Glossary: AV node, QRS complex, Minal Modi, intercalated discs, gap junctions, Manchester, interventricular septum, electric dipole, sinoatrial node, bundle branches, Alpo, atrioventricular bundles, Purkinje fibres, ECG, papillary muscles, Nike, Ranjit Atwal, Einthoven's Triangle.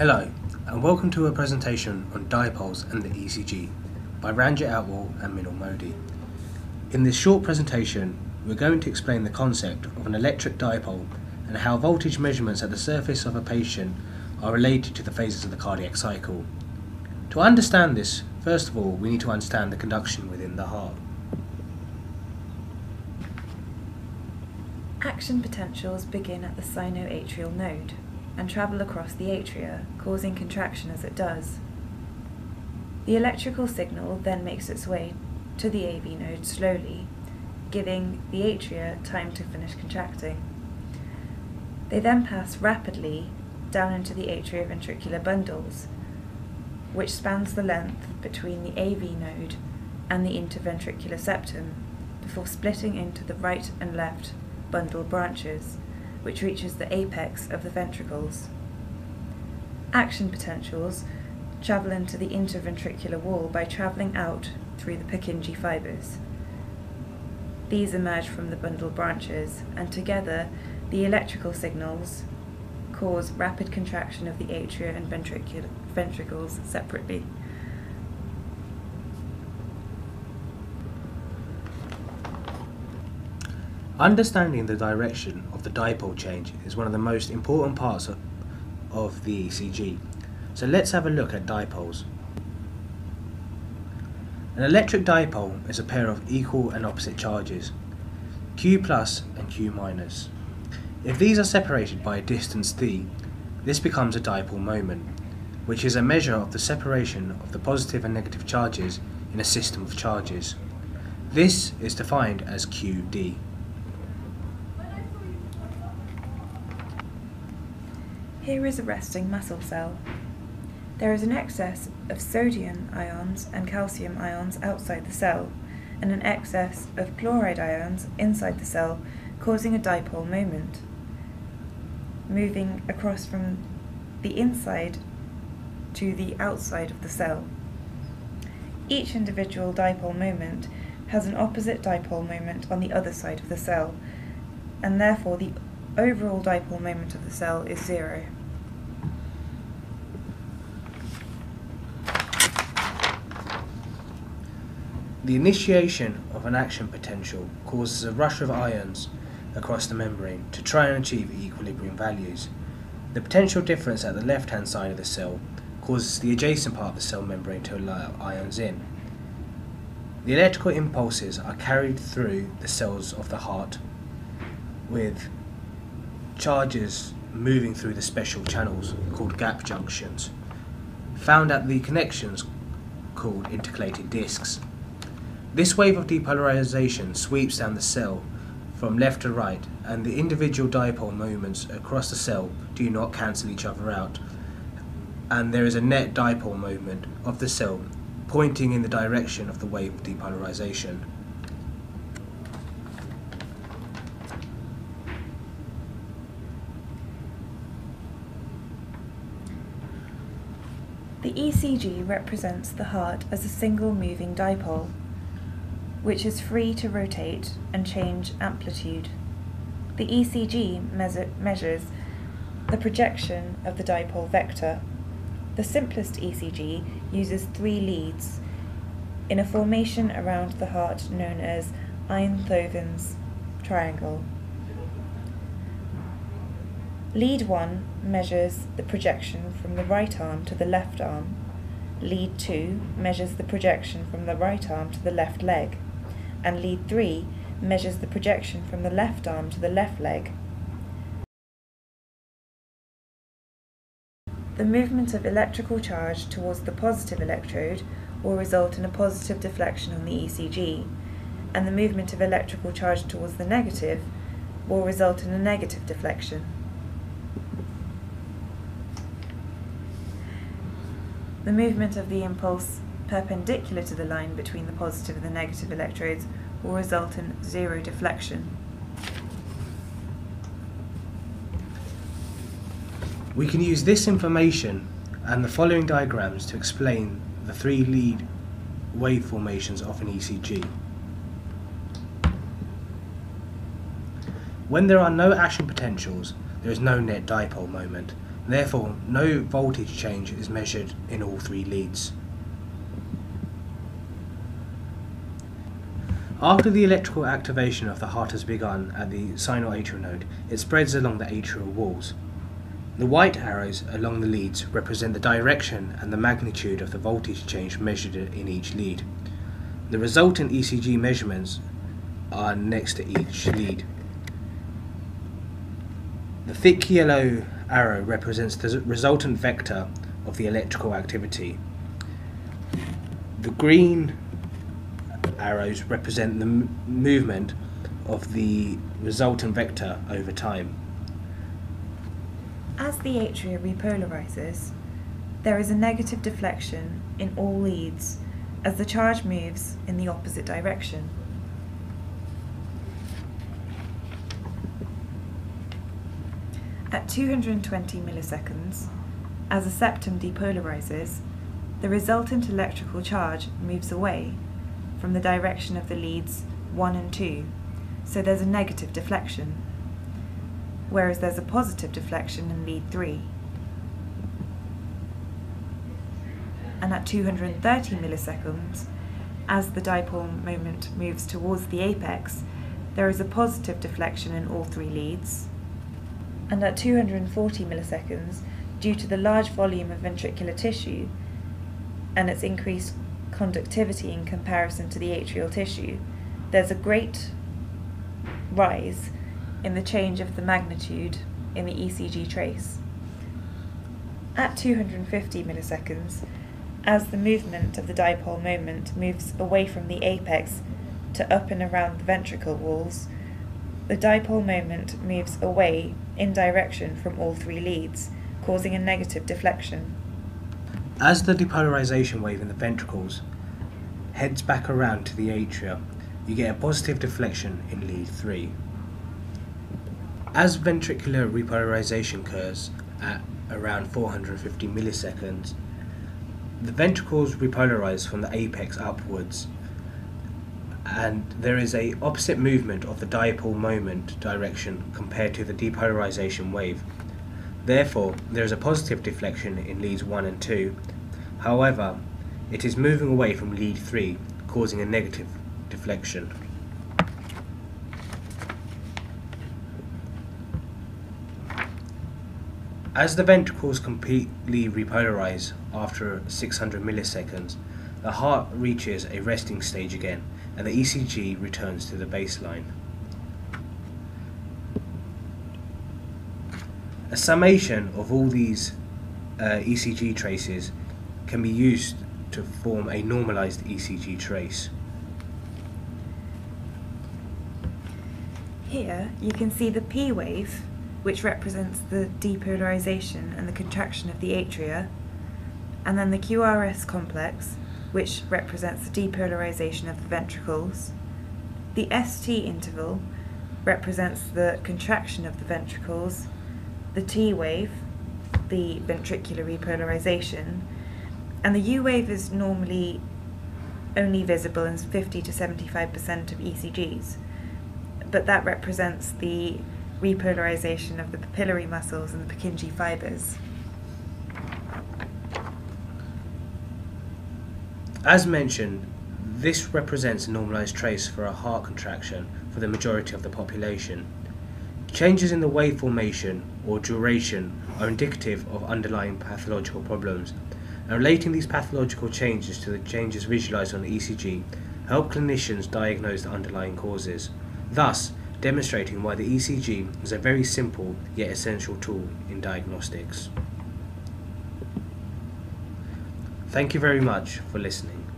Hello and welcome to a presentation on dipoles and the ECG by Ranjit Atwal and Minal Modi. In this short presentation we're going to explain the concept of an electric dipole and how voltage measurements at the surface of a patient are related to the phases of the cardiac cycle. To understand this, first of all we need to understand the conduction within the heart. Action potentials begin at the sinoatrial node and travel across the atria, causing contraction as it does. The electrical signal then makes its way to the AV node slowly, giving the atria time to finish contracting. They then pass rapidly down into the atrioventricular bundles, which spans the length between the AV node and the interventricular septum, before splitting into the right and left bundle branches, which reaches the apex of the ventricles. Action potentials travel into the interventricular wall by travelling out through the Purkinje fibres. These emerge from the bundle branches, and together the electrical signals cause rapid contraction of the atria and ventricles separately. Understanding the direction of the dipole change is one of the most important parts of the ECG. So let's have a look at dipoles. An electric dipole is a pair of equal and opposite charges, Q plus and Q minus. If these are separated by a distance d, this becomes a dipole moment, which is a measure of the separation of the positive and negative charges in a system of charges. This is defined as QD. Here is a resting muscle cell. There is an excess of sodium ions and calcium ions outside the cell, and an excess of chloride ions inside the cell, causing a dipole moment. Moving across from the inside to the outside of the cell. Each individual dipole moment has an opposite dipole moment on the other side of the cell, and therefore the overall dipole moment of the cell is zero. The initiation of an action potential causes a rush of ions across the membrane to try and achieve equilibrium values. The potential difference at the left-hand side of the cell causes the adjacent part of the cell membrane to allow ions in. The electrical impulses are carried through the cells of the heart, with charges moving through the special channels called gap junctions, found at the connections called intercalated discs. This wave of depolarization sweeps down the cell from left to right, and the individual dipole moments across the cell do not cancel each other out, and there is a net dipole moment of the cell pointing in the direction of the wave of depolarization. The ECG represents the heart as a single moving dipole, which is free to rotate and change amplitude. The ECG measures the projection of the dipole vector. The simplest ECG uses three leads in a formation around the heart known as Einthoven's Triangle. Lead 1 measures the projection from the right arm to the left arm. Lead 2 measures the projection from the right arm to the left leg. And lead 3 measures the projection from the left arm to the left leg. The movement of electrical charge towards the positive electrode will result in a positive deflection on the ECG, and the movement of electrical charge towards the negative will result in a negative deflection. The movement of the impulse perpendicular to the line between the positive and the negative electrodes will result in zero deflection. We can use this information and the following diagrams to explain the three lead wave formations of an ECG. When there are no action potentials, there is no net dipole moment, Therefore, no voltage change is measured in all three leads. After the electrical activation of the heart has begun at the sinoatrial node, it spreads along the atrial walls. The white arrows along the leads represent the direction and the magnitude of the voltage change measured in each lead. The resultant ECG measurements are next to each lead. The thick yellow arrow represents the resultant vector of the electrical activity. The green arrows represent the movement of the resultant vector over time. As the atria repolarizes, there is a negative deflection in all leads as the charge moves in the opposite direction. At 220 milliseconds, as a septum depolarizes, the resultant electrical charge moves away from the direction of the leads 1 and 2, so there's a negative deflection, whereas there's a positive deflection in lead 3. And at 230 milliseconds, as the dipole moment moves towards the apex, there is a positive deflection in all three leads. And at 240 milliseconds, due to the large volume of ventricular tissue and its increased conductivity in comparison to the atrial tissue, there's a great rise in the change of the magnitude in the ECG trace. At 250 milliseconds, as the movement of the dipole moment moves away from the apex to up and around the ventricle walls, the dipole moment moves away in direction from all three leads, causing a negative deflection. As the depolarization wave in the ventricles heads back around to the atria, you get a positive deflection in lead 3. As ventricular repolarization occurs at around 450 milliseconds, the ventricles repolarize from the apex upwards, and there is an opposite movement of the dipole moment direction compared to the depolarization wave. Therefore, there is a positive deflection in leads 1 and 2. However, it is moving away from lead 3, causing a negative deflection. As the ventricles completely repolarize after 600 milliseconds, the heart reaches a resting stage again, and the ECG returns to the baseline. A summation of all these ECG traces can be used to form a normalized ECG trace. Here you can see the P wave, which represents the depolarization and the contraction of the atria, and then the QRS complex, which represents the depolarization of the ventricles. The ST interval represents the contraction of the ventricles, the T wave, the ventricular repolarization, and the U wave is normally only visible in 50 to 75% of ECGs, but that represents the repolarization of the papillary muscles and the Purkinje fibres. As mentioned, this represents a normalized trace for a heart contraction for the majority of the population. Changes in the wave formation or duration are indicative of underlying pathological problems, and relating these pathological changes to the changes visualized on the ECG help clinicians diagnose the underlying causes, thus demonstrating why the ECG is a very simple yet essential tool in diagnostics. Thank you very much for listening.